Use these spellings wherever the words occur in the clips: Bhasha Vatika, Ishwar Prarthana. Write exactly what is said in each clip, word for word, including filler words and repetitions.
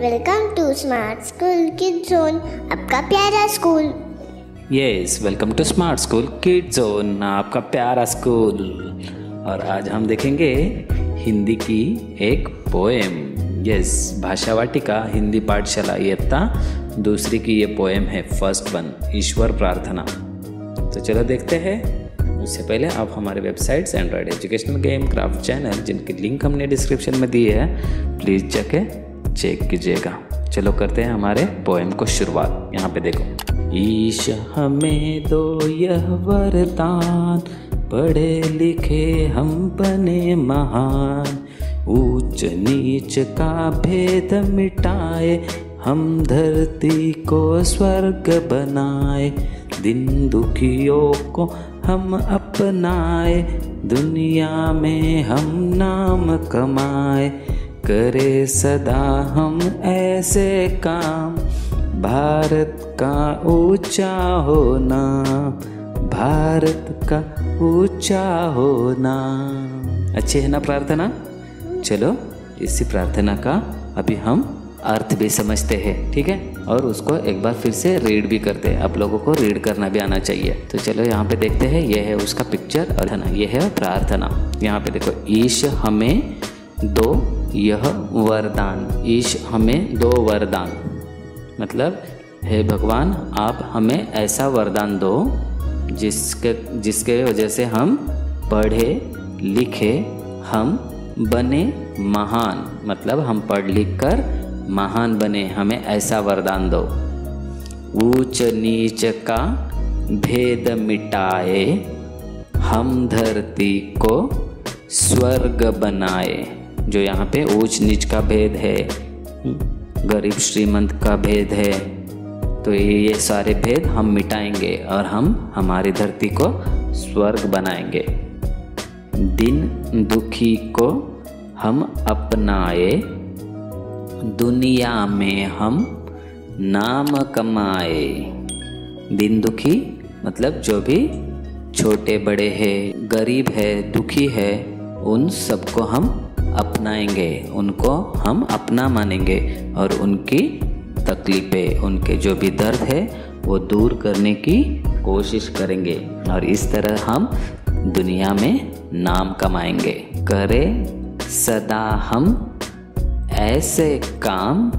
Welcome to smart school kid zone, आपका प्यारा school. Yes, welcome to smart school kid zone, आपका प्यारा school. और आज हम देखेंगे हिंदी की एक पोएम। यस, भाषा वाटिका हिंदी पाठशाला इयत्ता दूसरी की ये पोएम है, फर्स्ट वन, ईश्वर प्रार्थना। तो चलो देखते हैं। उससे पहले आप हमारे websites android educational game craft channel, जिनकी लिंक हमने डिस्क्रिप्शन में दी है, प्लीज़ जाके चेक कीजिएगा। चलो करते हैं हमारे पोएम को शुरुआत। यहाँ पे देखो, ईश हमें दो यह वरदान, पढ़े लिखे हम बने महान, ऊंच नीच का भेद मिटाए, हम धरती को स्वर्ग बनाए, दिन दुखियों को हम अपनाए, दुनिया में हम नाम कमाए, करे सदा हम ऐसे काम, भारत का ऊंचा होना, भारत का ऊंचा होना। अच्छे है ना प्रार्थना? चलो इसी प्रार्थना का अभी हम अर्थ भी समझते हैं, ठीक है, और उसको एक बार फिर से रीड भी करते हैं। आप लोगों को रीड करना भी आना चाहिए। तो चलो यहाँ पे देखते हैं। यह है उसका पिक्चर और है ना, यह है प्रार्थना। यहाँ पे देखो, ईश हमें दो यह वरदान, ईश हमें दो वरदान, मतलब हे भगवान आप हमें ऐसा वरदान दो जिसके जिसके वजह से हम पढ़े लिखे हम बने महान, मतलब हम पढ़ लिख कर महान बने, हमें ऐसा वरदान दो। ऊंच नीच का भेद मिटाए, हम धरती को स्वर्ग बनाए। जो यहाँ पे ऊंच नीच का भेद है, गरीब श्रीमंत का भेद है, तो ये सारे भेद हम मिटाएंगे और हम हमारी धरती को स्वर्ग बनाएंगे। दिन दुखी को हम अपनाए, दुनिया में हम नाम कमाए। दिन दुखी मतलब जो भी छोटे बड़े हैं, गरीब है, दुखी है, उन सबको हम अपनाएंगे, उनको हम अपना मानेंगे और उनकी तकलीफ़ें, उनके जो भी दर्द है वो दूर करने की कोशिश करेंगे और इस तरह हम दुनिया में नाम कमाएंगे। करे सदा हम ऐसे काम,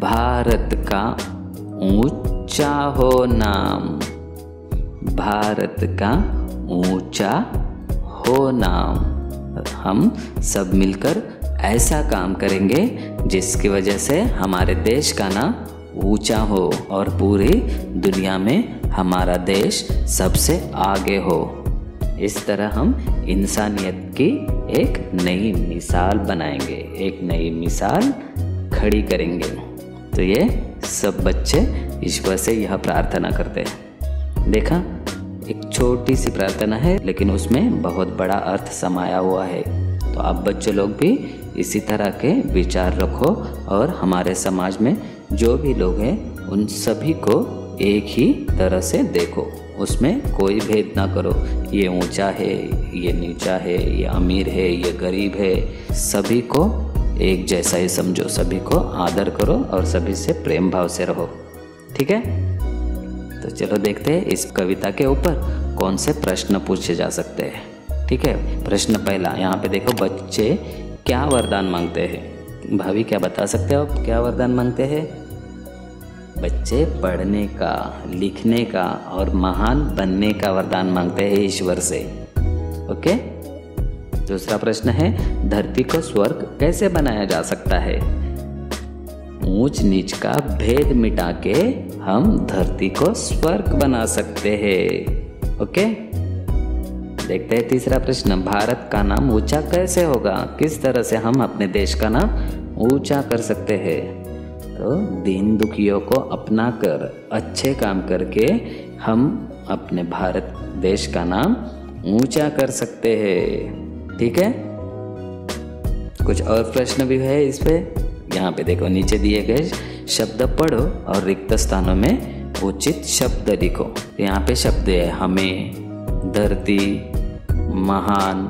भारत का ऊंचा हो नाम, भारत का ऊंचा हो नाम। हम सब मिलकर ऐसा काम करेंगे जिसकी वजह से हमारे देश का नाम ऊंचा हो और पूरी दुनिया में हमारा देश सबसे आगे हो। इस तरह हम इंसानियत की एक नई मिसाल बनाएंगे, एक नई मिसाल खड़ी करेंगे। तो ये सब बच्चे ईश्वर से यह प्रार्थना करते हैं। देखा, एक छोटी सी प्रार्थना है लेकिन उसमें बहुत बड़ा अर्थ समाया हुआ है। तो आप बच्चे लोग भी इसी तरह के विचार रखो और हमारे समाज में जो भी लोग हैं उन सभी को एक ही तरह से देखो, उसमें कोई भेद ना करो। ये ऊंचा है, ये नीचा है, ये अमीर है, ये गरीब है, सभी को एक जैसा ही समझो, सभी को आदर करो और सभी से प्रेम भाव से रहो, ठीक है। तो चलो देखते हैं इस कविता के ऊपर कौन से प्रश्न पूछे जा सकते हैं, ठीक है। प्रश्न पहला, यहाँ पे देखो, बच्चे क्या वरदान मांगते हैं? भाभी क्या बता सकते हो आप, क्या वरदान मांगते हैं? बच्चे पढ़ने का, लिखने का और महान बनने का वरदान मांगते हैं ईश्वर से। ओके, दूसरा प्रश्न है, धरती को स्वर्ग कैसे बनाया जा सकता है? ऊंच नीच का भेद मिटा के हम धरती को स्वर्ग बना सकते हैं। ओके, देखते हैं तीसरा प्रश्न, भारत का नाम ऊंचा कैसे होगा? किस तरह से हम अपने देश का नाम ऊंचा कर सकते हैं? तो दीन दुखियों को अपना कर, अच्छे काम करके हम अपने भारत देश का नाम ऊंचा कर सकते हैं, ठीक है। कुछ और प्रश्न भी है इस पे। यहाँ पे देखो, नीचे दिए गए शब्द पढ़ो और रिक्त स्थानों में उचित शब्द लिखो। यहाँ पे शब्द है हमें, धरती, महान,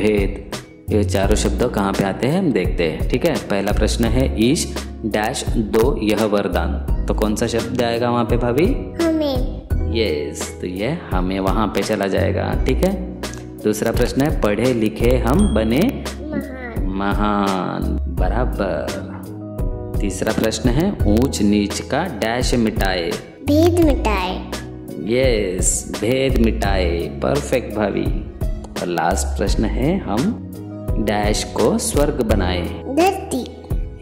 भेद, ये चारों शब्द कहाँ पे आते हैं हम देखते हैं, ठीक है। पहला प्रश्न है, ईश डैश दो यह वरदान। तो कौन सा शब्द आएगा वहाँ पे भाभी? हमें। यस, तो ये हमें वहाँ पे चला जाएगा। ठीक है, दूसरा प्रश्न है पढ़े लिखे हम बने महान, महान। बराबर। तीसरा प्रश्न है ऊंच नीच का डैश मिटाए। भेद मिटाए। यस, भेद मिटाए। परफेक्ट भाभी। और लास्ट प्रश्न है हम डैश को स्वर्ग बनाए। धरती।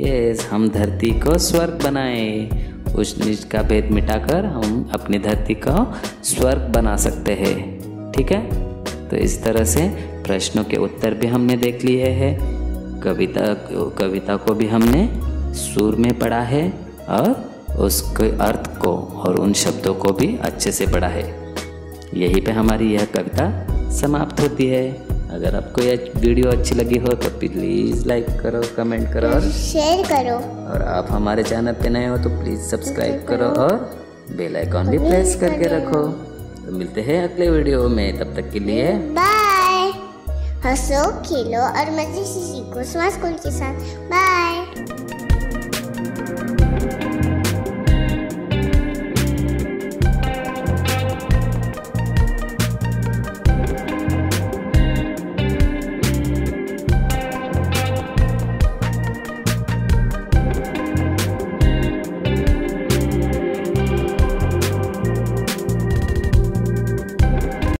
यस, हम धरती को स्वर्ग बनाए। ऊंच नीच का भेद मिटाकर हम अपनी धरती को स्वर्ग बना सकते हैं। ठीक है, तो इस तरह से प्रश्नों के उत्तर भी हमने देख लिए हैं, कविता कविता को भी हमने सुर में पढ़ा है और उसके अर्थ को और उन शब्दों को भी अच्छे से पढ़ा है। यहीं पे हमारी यह कविता समाप्त होती है। अगर आपको यह वीडियो अच्छी लगी हो तो प्लीज़ लाइक करो, कमेंट करो और शेयर करो। और आप हमारे चैनल पे नए हो तो प्लीज़ सब्सक्राइब करो और बेल आइकॉन भी प्रेस करके रखो। तो मिलते हैं अगले वीडियो में, तब तक के लिए बाय। हंसो, खेलो और मजे से सीखो स्मार्ट स्कूल के साथ। बाय।